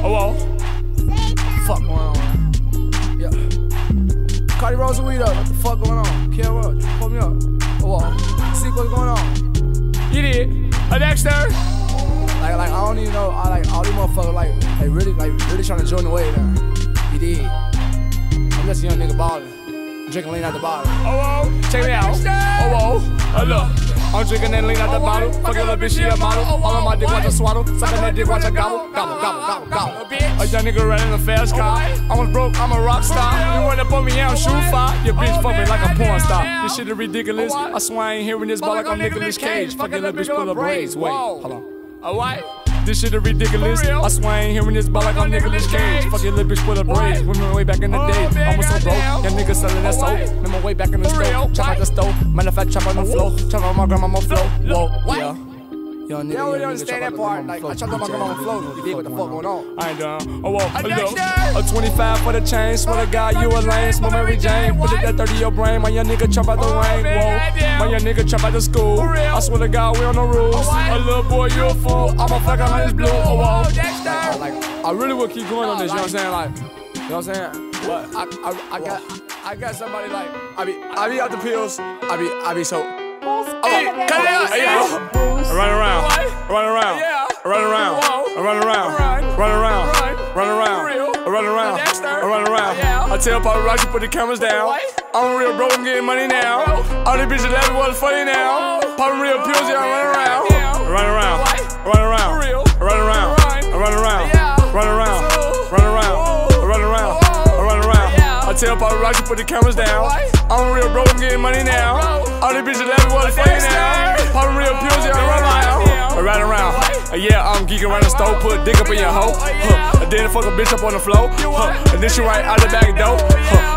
Oh, well. Fuck going on? Yeah. Cardi rolls a weed up. What the fuck going on? Care what? Pull me up. Oh, well. See what's going on. You did. A Dexter. Like I don't even know. I like all these motherfuckers. Like really trying to join the wave now. You did. I'm just a young nigga ballin', drinking lean out the bottle. Oh, well. Check me out. Oh, well. Look. I'm drinking that lean out the bottle, fuck a little bitch, she a model. All of my dick watch I swaddle, sucking that dick watch I gobble, gobble, gobble, gobble, gobble. A young nigga riding a fast car, I was broke, I'm a rock star. You run up on me, I don't shoot fire, your bitch fuck me like a porn star. This shit is ridiculous, I swear I ain't hearing this ball like I'm Nicolas Cage. Fuck a little bitch, pull up braids, wait, hold on. Alright? This shit is ridiculous. I swear I ain't hearing this ball like I'm Nicolas Cage. Fuck your little bitch for the braids. Women way back in the day, I was so broke. Young niggas selling that soap. Remember way back in the store. Chop out the stove. Matter of fact, chop on the floor. Chop on my grandma on the floor. Whoa, yeah. Young nigga, yeah, we don't understand that part. Like, I chopped on my grandma on the floor. You did what the fuck going on? I ain't done. Oh, whoa. A 25 for the chain. Swear to God, you a lame. Smell Mary Jane. Put it that 30 your brain. My young nigga chop out the rain. Whoa. My young nigga chop out the school. I swear to God, we on the rules. A little boy, you a fool. I'm a fucking on this blue. Oh, whoa. Like, I really would keep going on this. You know what I'm saying? Like, you know what I'm saying? But I got somebody like I be out the pills. I be so. Oh, cut it out! I run around. I tell paparazzi put the cameras down. I'm real broke, I'm getting money now. All these bitches laughing, what's funny now? Popping real pills, yeah, I run around. I tell paparazzi put the cameras down. I'm real broke, I'm getting money now. All these bitches laughing, what's funny now? Popping real pills, yeah, I run around. Yeah, I'm geeking around the stove, put a dick up in your hoe. And then fuck a bitch up on the floor. And then she right out the back door.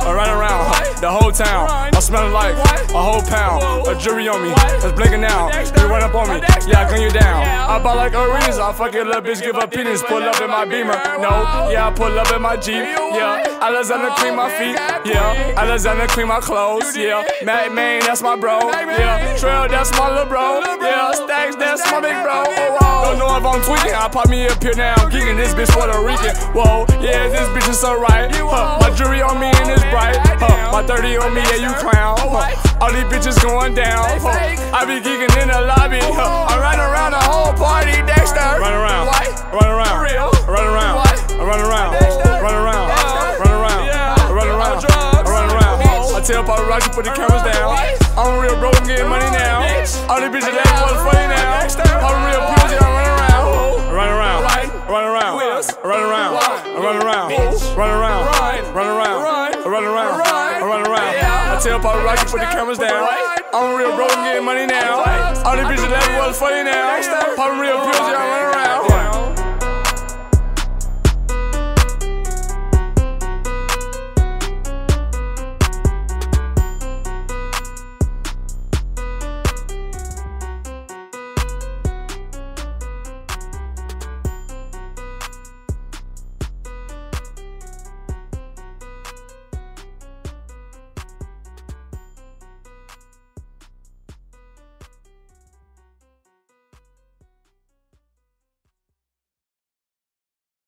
I run around the whole town. I'm smelling like a whole pound. A jury on me, that's blinking now. You run up on me, yeah, I gun you down. I buy like arenas, I fuck your little bitch, give her penis. Pull up in my Beamer, no, yeah, I pull up in my Jeep. Yeah, Alexander clean my feet. Yeah, Alexander clean my clothes. Yeah, Mac Main, that's my bro. Yeah, Trail, that's my little bro. Yeah, Stacks, that's my big bro. Don't know if I'm tweaking, I pop me up here now. I'm geeking this bitch Puerto Rican. Whoa, yeah, this bitch is so right. My jewelry on me and it's bright. My 30 on me, yeah, you clown. All these bitches going down. I be geeking in the lobby. I run around the whole party, Dexter. I run around. I tell paparazzi put the cameras down. I'm real broke, I'm getting money now. All these bitches that want to play now. I'm real pure, yeah, I run around. I tell paparazzi put the cameras down. I'm real broke, I'm getting money now. All these bitches laughing, what's funny now? Popping real pills, yeah, I run around.